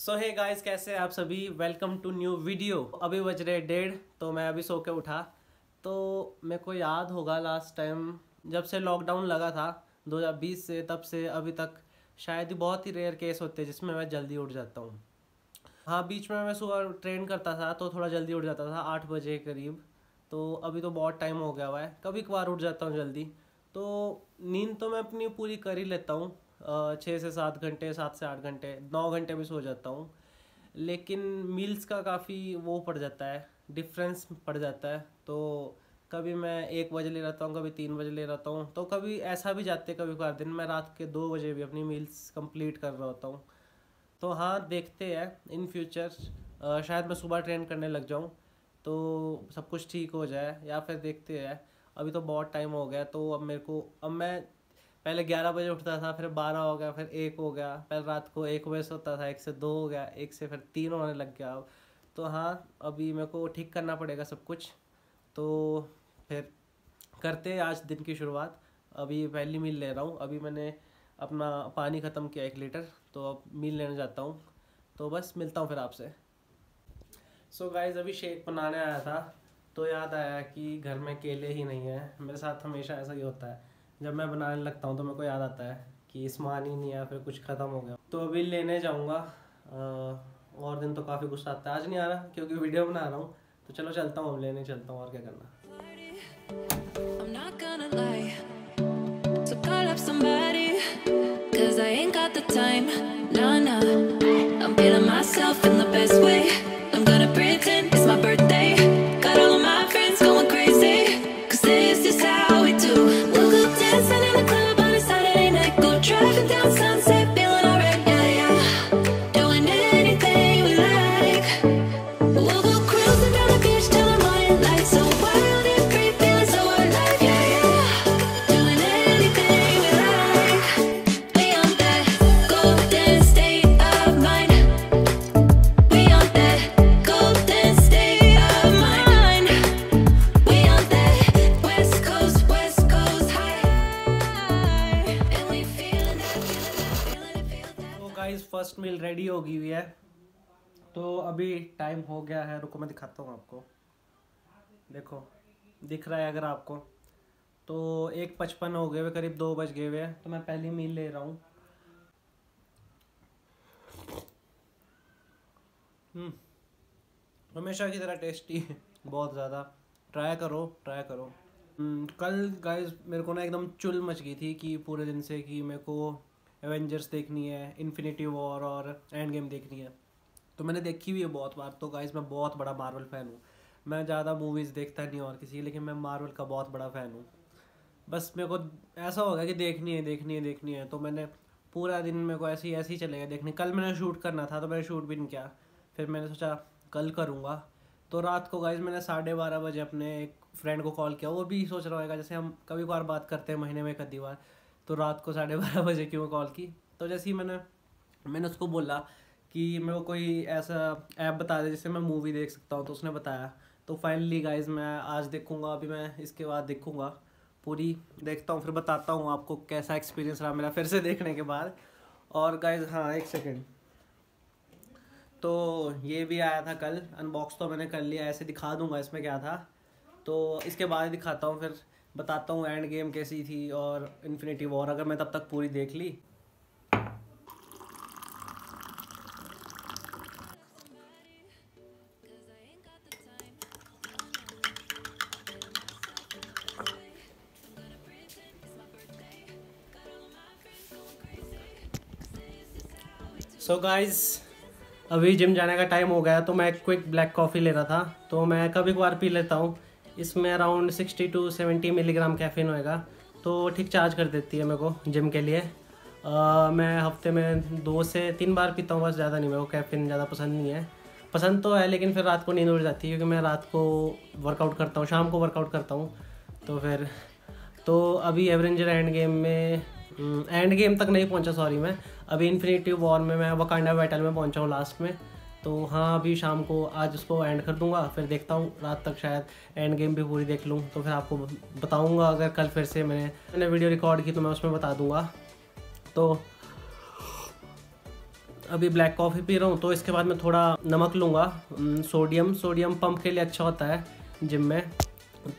सो hey guys, कैसे आप सभी, वेलकम टू न्यू वीडियो। अभी बज रहे 1:30, तो मैं अभी सो के उठा। तो मेरे को याद होगा लास्ट टाइम जब से लॉकडाउन लगा था 2020 से, तब से अभी तक शायद बहुत ही रेयर केस होते हैं जिसमें मैं जल्दी उठ जाता हूँ। हाँ, बीच में मैं सुबह ट्रेन करता था तो थोड़ा जल्दी उठ जाता था 8 बजे करीब। तो अभी तो बहुत टाइम हो गया हुआ है, कभी कभार उठ जाता हूँ जल्दी। तो नींद तो मैं अपनी पूरी कर ही लेता हूँ, 6 से 7 घंटे, 7 से 8 घंटे, 9 घंटे भी सो जाता हूँ। लेकिन मील्स का काफ़ी वो पड़ जाता है, डिफरेंस पड़ जाता है। तो कभी मैं 1 बजे ले रहता हूँ, कभी 3 बजे ले रहता हूँ। तो कभी ऐसा भी जाते कभी कभार दिन मैं रात के 2 बजे भी अपनी मील्स कंप्लीट कर रहा होता हूँ। तो हाँ, देखते हैं इन फ्यूचर, शायद मैं सुबह ट्रेन करने लग जाऊँ तो सब कुछ ठीक हो जाए, या फिर देखते हैं। अभी तो बहुत टाइम हो गया। तो अब मैं पहले 11 बजे उठता था, फिर 12 हो गया, फिर 1 हो गया, पहले रात को 1 बजे सोता था, 1 से 2 हो गया, 1 से फिर 3 होने लग गया। अब तो हाँ, अभी मेरे को ठीक करना पड़ेगा सब कुछ। तो फिर करते हैं आज दिन की शुरुआत। अभी पहली मील ले रहा हूँ। अभी मैंने अपना पानी ख़त्म किया 1 लीटर, तो अब मील लेने जाता हूँ। तो बस मिलता हूँ फिर आपसे। सो गाइस, अभी शेक बनाने आया था तो याद आया कि घर में केले ही नहीं है। मेरे साथ हमेशा ऐसा ही होता है, जब मैं बनाने लगता हूँ तो मेरे को याद आता है कि सामान ही नहीं है, फिर कुछ ख़त्म हो गया। तो अभी लेने जाऊँगा। और दिन तो काफ़ी गुस्सा आता है, आज नहीं आ रहा क्योंकि वीडियो बना रहा हूँ। तो चलो चलता हूँ, अब लेने चलता हूँ, और क्या करना। I'm gonna pretend it's my birthday. Got all of my friends going crazy, 'cause this is how we do. We'll go dancing in the club on a Saturday night. Go driving down Sunset, feeling alright, yeah, yeah. Doing anything we like. We'll go cruising down the beach till the morning light. So wild and free, feeling so alive, yeah, yeah. Doing anything we like. We on that golden state of mind. We on that. First meal ready हो गई हुई है। तो अभी time हो गया है, रुको मैं दिखाता हूँ आपको। देखो, दिख रहा है अगर आपको, तो 1:55 हो गए हुए, करीब 2 बज गए हुए हैं। तो मैं पहली मील ले रहा हूँ। हमेशा की तरह टेस्टी है, बहुत ज़्यादा। ट्राई करो, ट्राई करो। कल गाइस मेरे को ना एकदम चुल मच गई थी कि पूरे दिन से कि मेरे को एवेंजर्स देखनी है, इन्फिनिटी वॉर और एंड गेम देखनी है। तो मैंने देखी हुई है बहुत बार। तो गाइस मैं बहुत बड़ा मार्वल फ़ैन हूँ। मैं ज़्यादा मूवीज़ देखता नहीं और किसी, लेकिन मैं मार्वल का बहुत बड़ा फ़ैन हूँ। बस मेरे को ऐसा होगा कि देखनी है, देखनी है, देखनी है। तो मैंने पूरा दिन मेरे को ऐसे ही चले गया देखने। कल मैंने शूट करना था तो मैंने शूट भी नहीं किया, फिर मैंने सोचा कल करूँगा। तो रात को गाइस मैंने 12:30 बजे अपने एक फ्रेंड को कॉल किया। वो भी सोच रहा होगा, जैसे हम कभी कभार बात करते हैं महीने में 1 बार, तो रात को 12:30 बजे क्यों कॉल की। तो जैसे ही मैंने उसको बोला कि मेरे को कोई ऐसा ऐप बता दे जिससे मैं मूवी देख सकता हूँ, तो उसने बताया। तो फाइनली गाइज मैं आज देखूँगा, अभी मैं इसके बाद देखूँगा पूरी, देखता हूँ फिर बताता हूँ आपको कैसा एक्सपीरियंस रहा मेरा फिर से देखने के बाद। और गाइज हाँ, 1 सेकेंड, तो ये भी आया था कल। अनबॉक्स तो मैंने कर लिया, ऐसे दिखा दूँगा इसमें क्या था। तो इसके बाद दिखाता हूँ, फिर बताता हूँ एंड गेम कैसी थी और इन्फिनिटी वॉर, अगर मैं तब तक पूरी देख ली। सो गाइज, अभी जिम जाने का टाइम हो गया। तो मैं एक क्विक ब्लैक कॉफ़ी ले रहा था, तो मैं कभी कभार पी लेता हूँ। इसमें अराउंड 60 to 70 मिलीग्राम कैफीन होएगा, तो ठीक चार्ज कर देती है मेरे को जिम के लिए। मैं हफ्ते में 2 से 3 बार पीता हूँ बस, ज़्यादा नहीं। मेरे को कैफीन ज़्यादा पसंद नहीं है, पसंद तो है लेकिन फिर रात को नींद उड़ जाती है, क्योंकि मैं रात को वर्कआउट करता हूँ, शाम को वर्कआउट करता हूँ। तो फिर तो अभी एवेंजर एंड गेम तक नहीं पहुँचा, सॉरी। मैं अभी इन्फिनिटी वॉर में, मैं वकांडा बैटल में पहुँचा हूँ लास्ट में। तो हाँ, अभी शाम को आज उसको एंड कर दूंगा, फिर देखता हूँ रात तक शायद एंड गेम भी पूरी देख लूँ। तो फिर आपको बताऊंगा, अगर कल फिर से मैंने वीडियो रिकॉर्ड की तो मैं उसमें बता दूंगा। तो अभी ब्लैक कॉफ़ी पी रहा हूँ तो इसके बाद मैं थोड़ा नमक लूँगा। सोडियम पंप के लिए अच्छा होता है जिम में,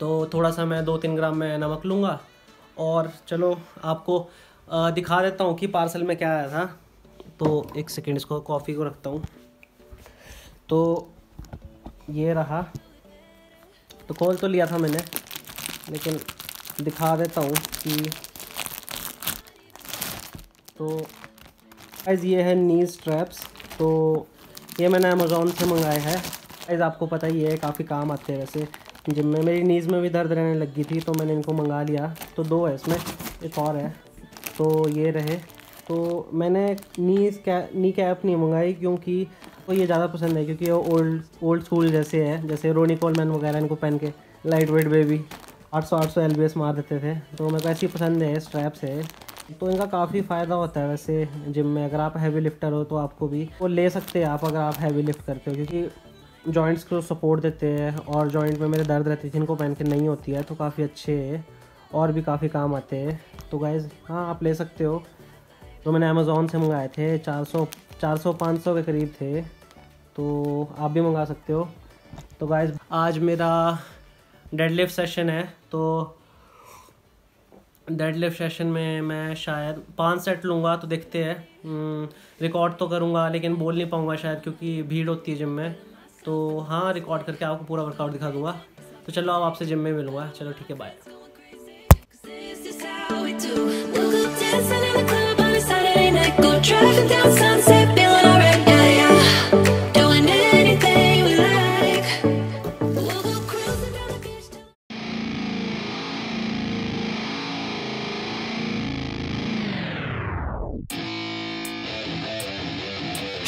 तो थोड़ा सा मैं 2-3 ग्राम में नमक लूँगा। और चलो आपको दिखा देता हूँ कि पार्सल में क्या आया था। तो 1 सेकेंड इसको कॉफ़ी को रखता हूँ। तो ये रहा, तो खोल तो लिया था मैंने लेकिन दिखा देता हूँ कि, तो गाइस ये है नी स्ट्रैप्स। तो ये मैंने अमेज़ॉन से मंगाया है। गाइस आपको पता ही है काफ़ी काम आते हैं वैसे जिम में। मेरी नीज़ में भी दर्द रहने लगी थी तो मैंने इनको मंगा लिया। तो 2 है इसमें, एक और है। तो ये रहे। तो मैंने नी कैप नहीं मंगाई क्योंकि तो ये ज़्यादा पसंद है, क्योंकि वो ओल्ड स्कूल जैसे है, जैसे रोनी कोलमैन वगैरह इनको पहन के लाइट वेट बेबी 800 LBS मार देते थे। तो मेरे को ऐसी पसंद है स्ट्रैप्स है। तो इनका काफ़ी फ़ायदा होता है वैसे जिम में। अगर आप हैवी लिफ्टर हो तो आपको भी वो ले सकते हैं आप, अगर आप हैवी लिफ्ट करते हो, क्योंकि जॉइंट्स को सपोर्ट देते हैं। और जॉइंट में मेरे दर्द रहती थी, इनको पहन के नहीं होती है। तो काफ़ी अच्छे है और भी काफ़ी काम आते हैं। तो गाइज़ हाँ आप ले सकते हो। तो मैंने अमेज़ॉन से मंगाए थे, 400-500 के करीब थे। तो आप भी मंगा सकते हो। तो गाइज़ आज मेरा डेडलिफ्ट सेशन है। तो डेडलिफ्ट सेशन में मैं शायद 5 सेट लूँगा। तो देखते हैं, रिकॉर्ड तो करूँगा लेकिन बोल नहीं पाऊँगा शायद, क्योंकि भीड़ होती है जिम में। तो हाँ रिकॉर्ड करके आपको पूरा वर्कआउट दिखा दूँगा। तो चलो अब आपसे जिम में मिलूँगा। चलो ठीक है, bye.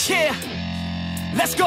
Yeah, let's go.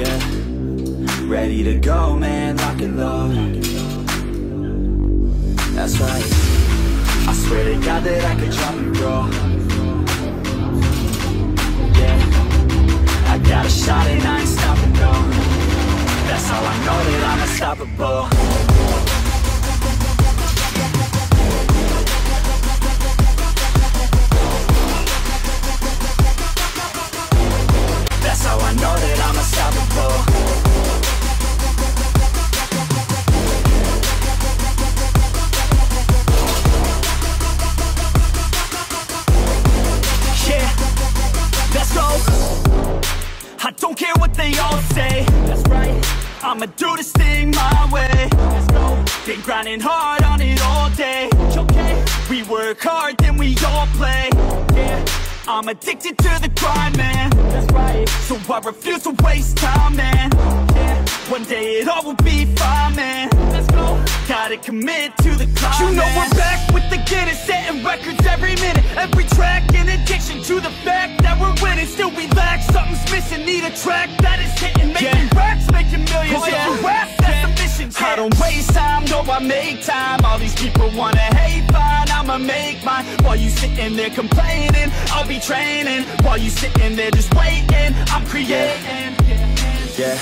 Yeah, ready to go, man, lock and load. That's right. I swear to God that I could drop it, bro. Yeah, I got a shot and I ain't stopping, no. That's how I know that I'm unstoppable. I'ma do this thing my way. Let's go. Been grinding hard on it all day. Okay. We work hard, then we all play. Yeah. I'm addicted to the grind, man. That's right. So I refuse to waste time, man. Yeah. One day it all will be fine, man. Let's go. Gotta commit to the climb. You know we're back with the Guinness, setting records every minute, every track. An addiction to the fact that we're winning, still we lack. Something's missing, need a track that is hitting, making racks, making millions. I don't waste time, no I make time. All these people wanna hate, fine, I'ma make mine. While you sitting there complaining, I'll be training. While you sitting there just waiting, I'm creating. Yeah,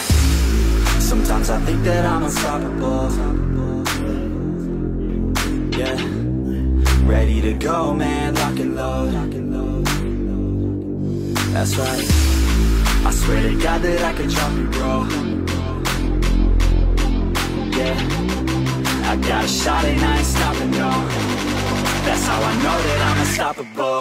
sometimes I think that I'm unstoppable. Yeah, ready to go, man, lock and load. That's right. I swear to God that I could drop it, bro. I got a shot and I ain't stopping, no. That's how I know that I'm unstoppable.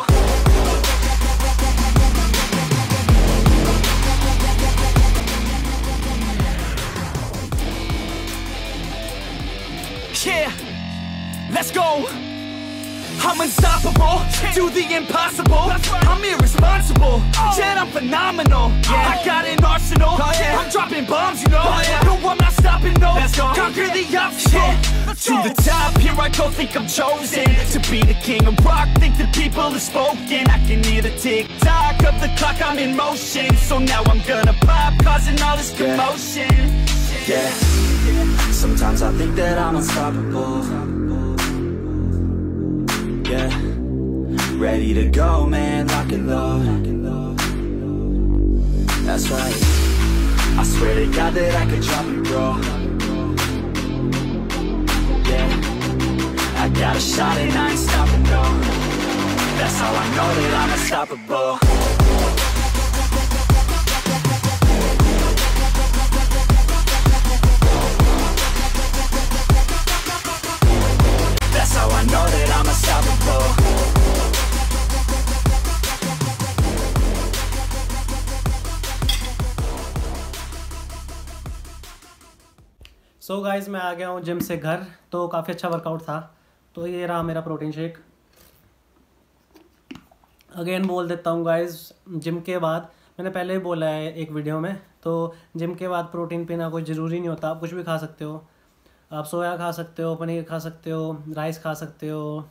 Yeah, let's go. I'm unstoppable, do the impossible. I'm irresponsible, yet I'm phenomenal. I got an arsenal, I'm dropping bombs, you know. No, I'm not stopping. and no, conquer the upshit. To the top, here I go, think I'm chosen to be the king of rock, think the people have spoken. I can hear the tick-tock of the clock, I'm in motion. So now I'm gonna pop, causing all this commotion. Yeah, sometimes I think that I'm unstoppable. Yeah, ready to go, man, lock and load. That's right, I swear to God that I could drop it, bro. Yeah, I got a shot and I ain't stopping, no. That's how I know that I'm unstoppable. So guys मैं आ गया हूँ gym से घर, तो काफ़ी अच्छा workout था। तो ये रहा मेरा प्रोटीन शेक। अगेन बोल देता हूँ गाइज़, जिम के बाद, मैंने पहले ही बोला है एक वीडियो में, तो जिम के बाद प्रोटीन पीना कोई ज़रूरी नहीं होता। आप कुछ भी खा सकते हो, आप सोया खा सकते हो, पनीर खा सकते हो, राइस खा सकते हो,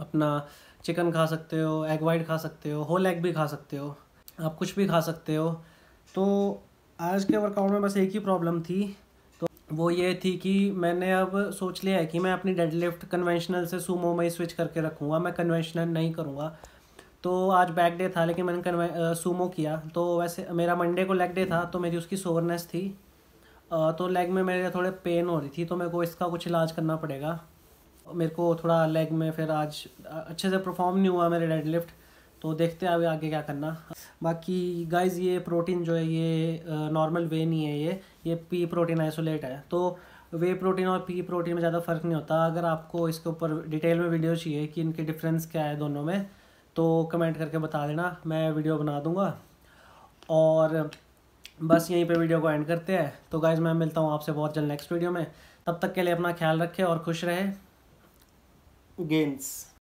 अपना चिकन खा सकते हो, एग वाइट खा सकते हो, होल एग भी खा सकते हो, आप कुछ भी खा सकते हो। तो आज के वर्कआउट में बस एक ही प्रॉब्लम थी, वो ये थी कि मैंने अब सोच लिया है कि मैं अपनी डेडलिफ्ट कन्वेंशनल से सुमो में स्विच करके रखूँगा, मैं कन्वेंशनल नहीं करूँगा। तो आज बैक डे था लेकिन मैंने सुमो किया। तो वैसे मेरा मंडे को लेग डे था, तो मेरी उसकी सोरनेस थी, तो लेग में मेरे थोड़े पेन हो रही थी, तो मेरे को इसका कुछ इलाज करना पड़ेगा। मेरे को थोड़ा लेग में फिर आज अच्छे से परफॉर्म नहीं हुआ मेरे डेडलिफ्ट, तो देखते हैं अभी आगे क्या करना। बाकी गाइज़ ये प्रोटीन जो है ये नॉर्मल वे नहीं है, ये पी प्रोटीन आइसोलेट है। तो वे प्रोटीन और पी प्रोटीन में ज़्यादा फ़र्क नहीं होता। अगर आपको इसके ऊपर डिटेल में वीडियो चाहिए कि इनके डिफरेंस क्या है दोनों में, तो कमेंट करके बता देना, मैं वीडियो बना दूँगा। और बस यहीं पर वीडियो को एंड करते हैं। तो गाइज़ मैं मिलता हूँ आपसे बहुत जल्द नेक्स्ट वीडियो में। तब तक के लिए अपना ख्याल रखें और खुश रहे। गेम्स